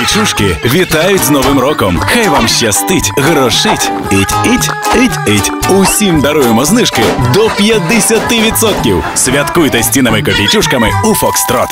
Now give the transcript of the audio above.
Копейчужки вітають з новим роком. Хай вам щастить, грошить. Усім даруємо знижки до 50%. Святкуйте з цінами Копійчужками у Фокстрот.